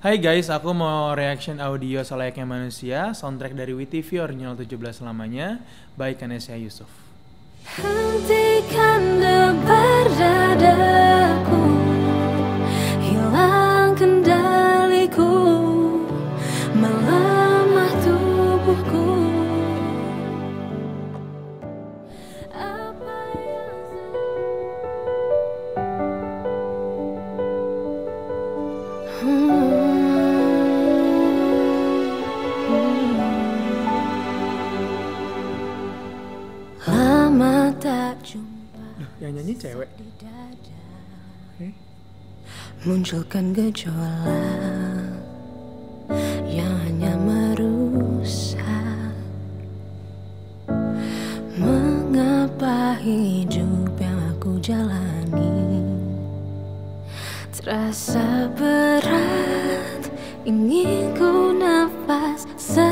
Hai guys, aku mau reaction audio Selayaknya Manusia, soundtrack dari WeTV original 17 lamanya, by Kaneishia Yusuf. Hentikan debar dadaku, hilang kendaliku, melemah tubuhku. Yang nyanyi cewek. Munculkan gejolak yang hanya merusak. Mengapa hidup yang aku jalani terasa berat? Ingin ku nafas sejenak.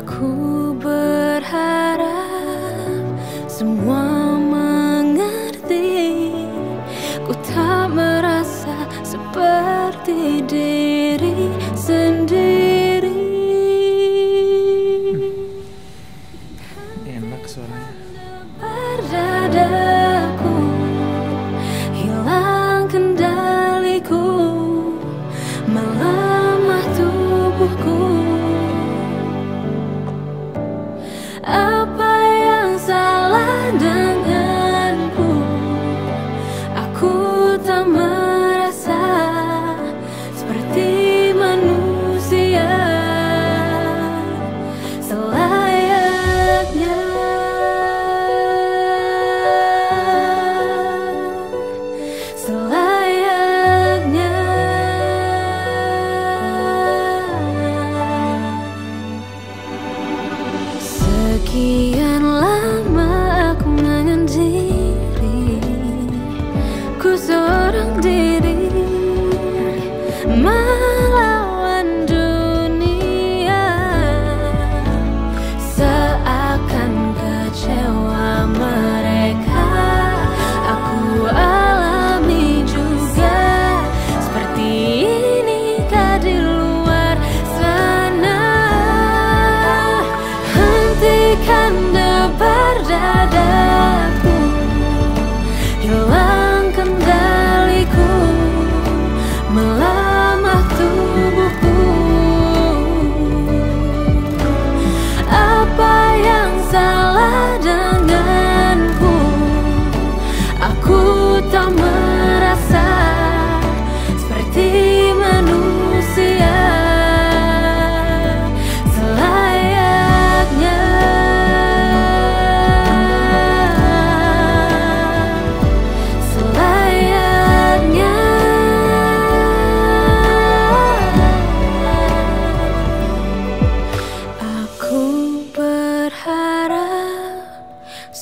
Aku berharap semua mengerti, ku tak merasa seperti diri sendiri. Enak suaranya. Berdadaku, hilang kendaliku, melemah tubuhku. Apa yang salah denganku? Aku tak merasa seperti manusia selayaknya. Selayaknya sekian lama seorang diri melawan dunia, seakan kecewa mereka aku alami juga. Seperti inikah di luar sana? Hentikan debar dadaku, hilang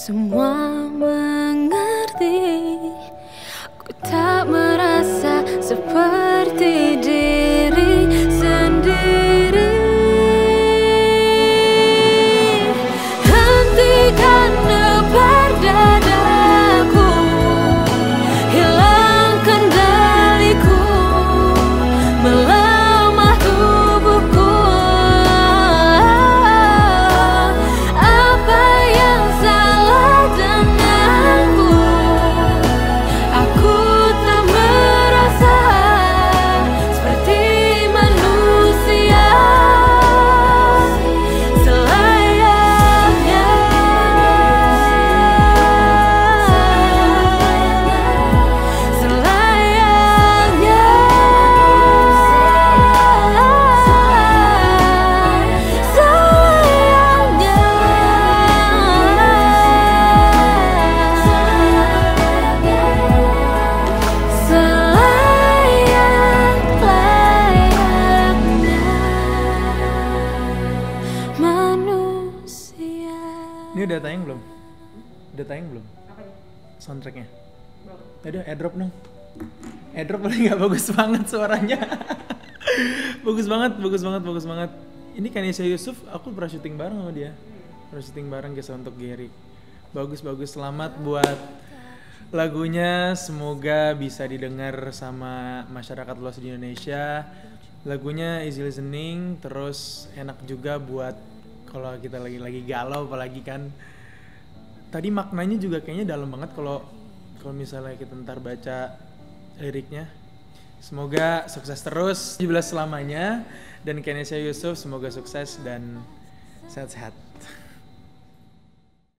semua mengerti, ku tak merasa seperti diri sendiri. Hentikan debar dadaku, hilang kendaliku, melemah tubuhku. Ini udah tayang belum? Udah tayang belum? Apanya? Soundtracknya? Belum. Yaudah, airdrop dong. Airdrop paling gak bagus banget suaranya. bagus banget. Ini Kaneishia Yusuf, aku pernah syuting bareng sama dia. Pernah syuting bareng kisah untuk Gary. Bagus. Selamat buat Lagunya semoga bisa didengar sama masyarakat luas di Indonesia. Lagunya easy listening, terus enak juga buat kalau kita lagi galau apalagi kan. Tadi maknanya juga kayaknya dalam banget kalau misalnya kita ntar baca liriknya. Semoga sukses terus 17 selamanya, dan Kaneishia Yusuf semoga sukses dan sehat-sehat.